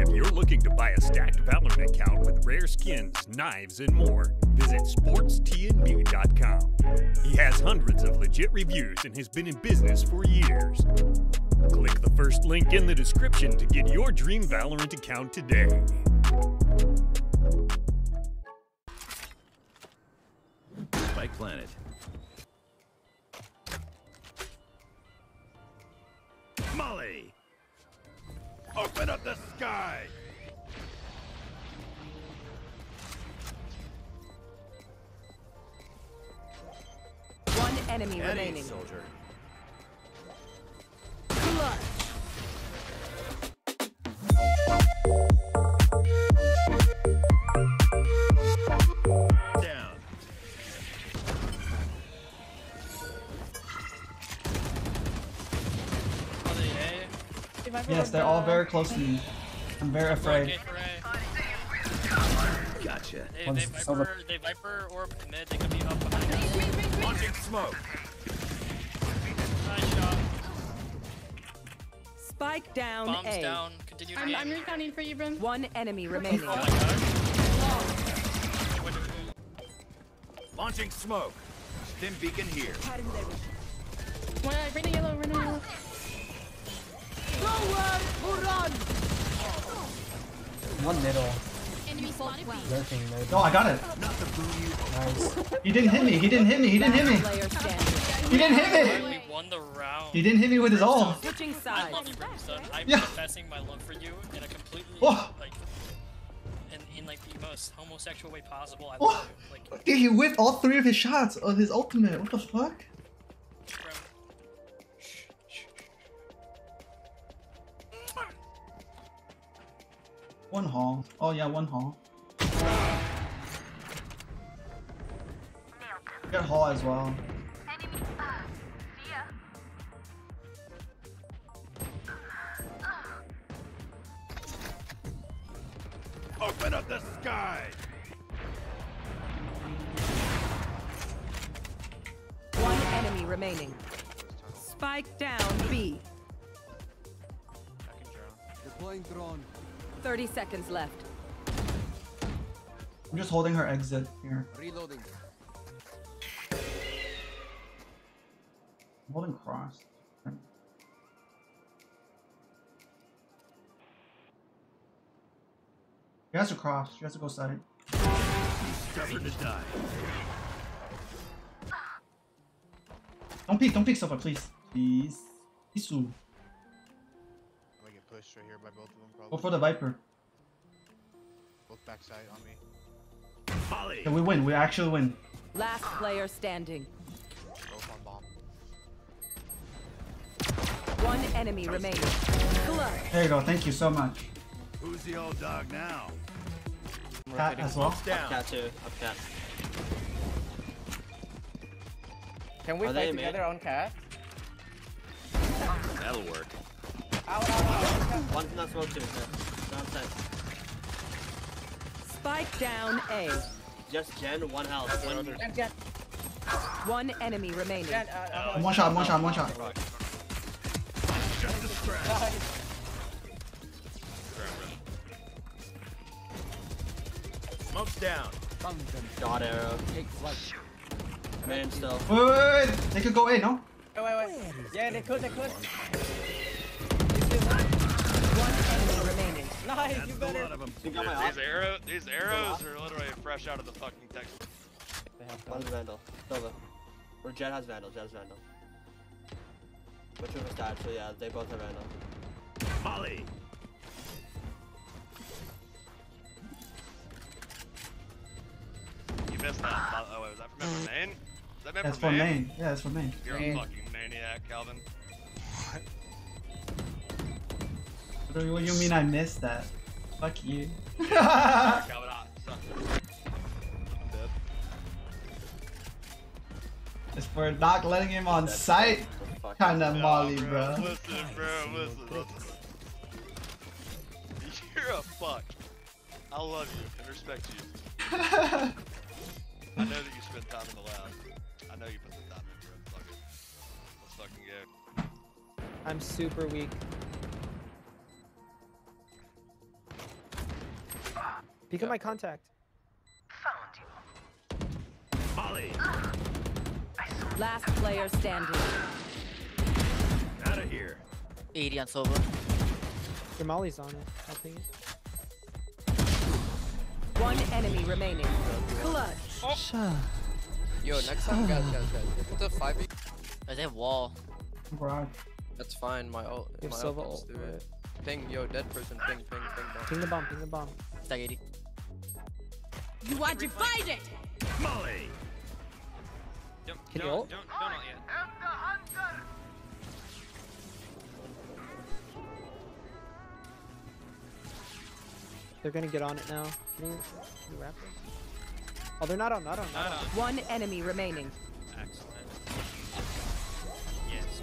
If you're looking to buy a stacked Valorant account with rare skins, knives, and more, visit sportstnb.com. He has hundreds of legit reviews and has been in business for years. Click the first link in the description to get your dream Valorant account today. Spike Planet. Molly! Open up the sky! One enemy remaining. Soldier. Yes, they're all very close to me. I'm very afraid. Gotcha. They Viper or mid, they could be up behind us. Launching smoke. Nice shot. Spike down. Bombs A. down. Continue to I'm recounting for you, Brim. One enemy remaining. Oh my God. Launching smoke. Stim beacon here. One eye, bring the yellow, run the yellow. Nowhere to run! One middle. Lurking, oh, I got it! Nice. He didn't hit me, he didn't hit me, he didn't hit me! He didn't hit me! He didn't hit me with his ult! I love you, Brimstone. I'm confessing my love for you in a completely, like, in like the most homosexual way possible. I love you. Like, dude, he whipped all three of his shots of his ultimate, what the fuck? One hall. Oh yeah, one hall. Got hall as well. Open up the sky. One enemy remaining. Spike down B. Deploying drone. 30 seconds left. I'm just holding her exit here. Reloading. I'm holding cross. She has to cross. She has to go side. Stubborn to die. Don't peek Sofa, please. Please. Isu. Pushed right here by both of them, probably. Go for the Viper. Both backside on me. Molly. Yeah, we win. We actually win. Last player standing. Both on bomb. One enemy remaining. There you go. Thank you so much. Who's the old dog now? Cat as well. Cat too. Cat. Can we play together on cat? That'll work. One that's well too, Spike down A. Just Gen, one health. One enemy remaining. One shot. Just a scratch. Smoke's down. Dot arrow. Man still. Wait. They could go A, no? Wait. Yeah, they could. One enemy remaining. Nice, you better. These arrows are literally fresh out of the fucking textbook. They have one's Vandal. Silva. Or Jet has Vandal. Which one was died, so yeah, they both have Vandal. Molly! You missed that. Oh, wait, was that from Maine? That's from Maine. Yeah, that's from Maine. You're a fucking maniac, Calvin. What? What do you mean I missed that? Fuck you. It's for not letting him on sight. Kinda Molly, bro. Listen. You're a fuck. I love you and respect you. I know that you spent time in the lab. I know you put the time in, bro. Fuck it. Let's fucking go. I'm super weak. Become my contact. Found you. Molly. Last player standing. Out of here. 80 on Silva. Your Molly's on it. I think. One enemy remaining. Clutch. Oh. Yo, next time, guys. Put the 5. Oh, they have wall. Right. That's fine. My ult. Give Silva ult. Ping, yo, dead person. Ping. Ping the bomb. Stack 80. You are divided. Molly. Can you ult? Don't ult yet. I'm the hunter. They're gonna get on it now. Can you wrap it? Oh, they're not on. Not on. One enemy remaining. Excellent. Yes.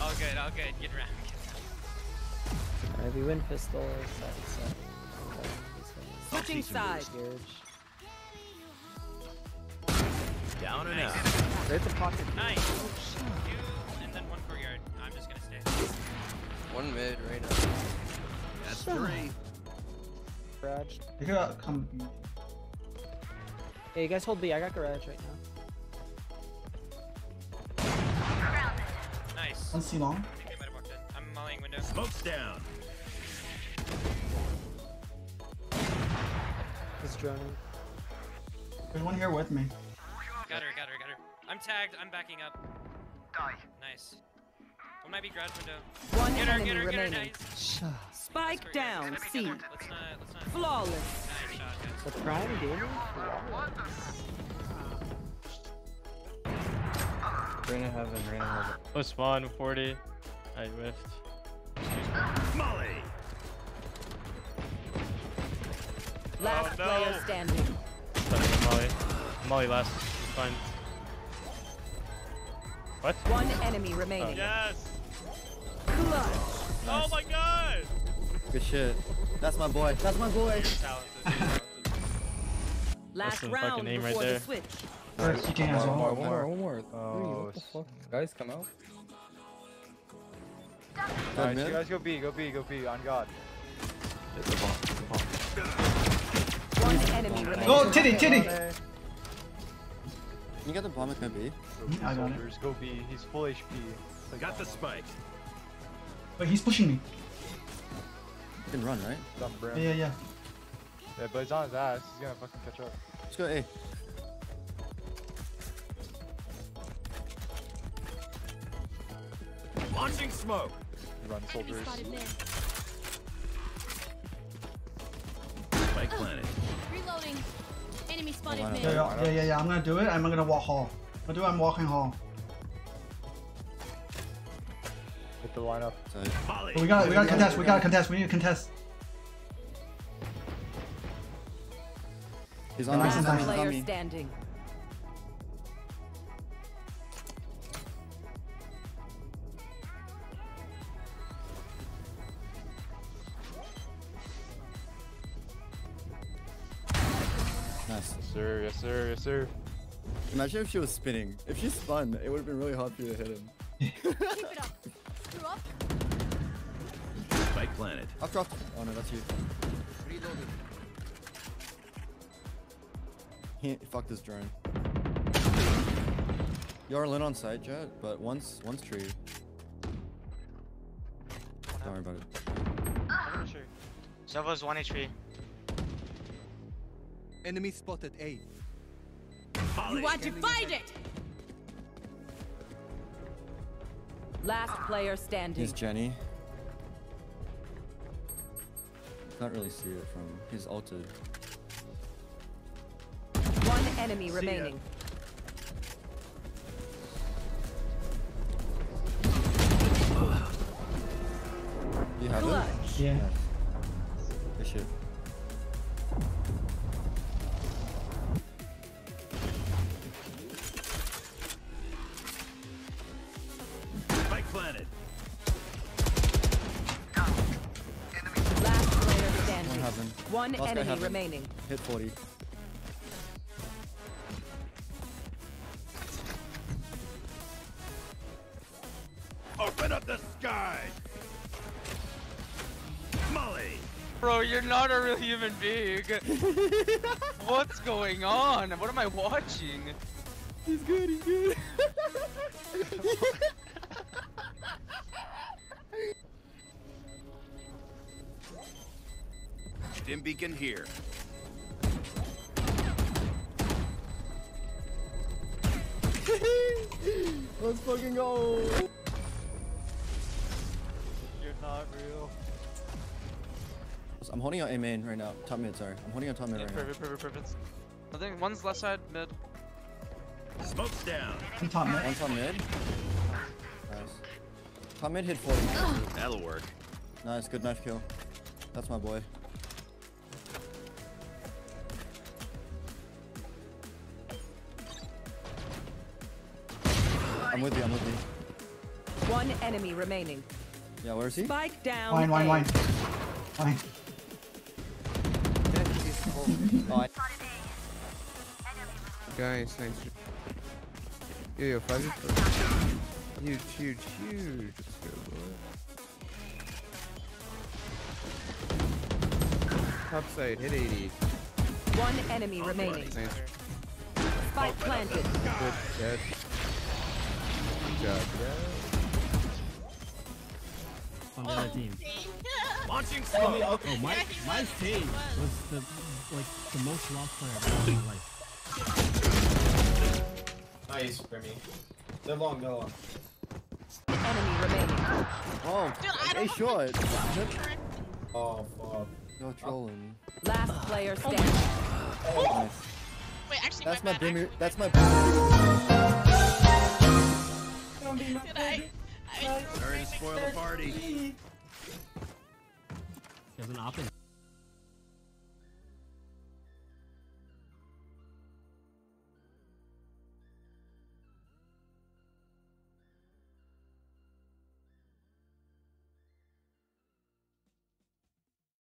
All good. Get around. Alright, we win pistol. Switching sides. Down and out. There's a pocket. Nice. Two and then one courtyard. I'm just gonna stay. One mid right now. That's three. Garage. You gotta come. Hey, you guys hold B. I got garage right now. Nice. One C long. I think I might have walked in. I'm mulling window. Smoke's down. He's droning. There's one here with me. Got her. I'm tagged. I'm backing up. Die. Nice. One might be garage window. One get her. Nice. Spike down. C. Let's not. Flawless. Nice shot. The prime game. Reina heaven. Oh, spawn 40. I whiffed. Molly. Last player standing. Molly last. Fine. What? One enemy remaining. Yes. Clutch. Oh my god. Good shit. That's my boy. Last round before the switch. One more. Oh, guys, come out. Alright, you guys go B. On God. It's a bomb. Go, Titty! You got the bomb at B? I got it. Go B, he's full HP. Like got the spike. Wait, he's pushing me. You can run, right? Yeah. Yeah, but he's on his ass. He's gonna fucking catch up. Let's go A. Launching smoke! Run, soldiers. Spike Planet. Reloading. Enemy spotted mid. Yeah. I'm gonna do it. I'm gonna walk hall. I'm walking hall. Hit the lineup. But we gotta contest. We need to contest. He's on me. Standing. Yes sir. Imagine if she was spinning. If she spun, it would have been really hard for you to hit him. Keep it up. Screw up. Spike Planet. I've dropped. Oh no, that's you. Reloading. He fucked his drone. You're all in on site, Jet, but one's tree. Don't worry about it. I'm not sure. Silva's 1 HP. Enemy spotted A. You are divided! Last player standing. He's Jenny. Can't really see it from. He's ulted. One enemy remaining. You have it? Yeah. Good shit. One enemy remaining. Hit 40. Open up the sky! Bro, you're not a real human being. What's going on? What am I watching? He's good, he's good. Dim beacon here. Let's fucking go. You're not real. I'm holding out A main right now. Top mid, sorry. I'm holding out top mid right now. Perfect. I think one's left side mid. Smoke's down. One's top mid. One's top mid. Nice. Top mid hit 40. That'll work. Nice, good knife kill. That's my boy. I'm with you, I'm with you. One enemy remaining. Yeah, where is he? Spike down. Wine. Guys, nice. Yo, huge. Let's go, boy. Top side, hit 80. One enemy remaining. Nice. Spike planted. Good job, guys. On the other team. Launching smoke. Oh, my team was the most lost player I've ever in my life. Nice, Brimmy. They're long, go on. Enemy remaining. Oh, they short. Oh, fuck. No trolling. Last player standing. Oh, nice. Wait, actually, that's my Brimmy. Don't be my baby. Sorry to spoil the party. There's an option.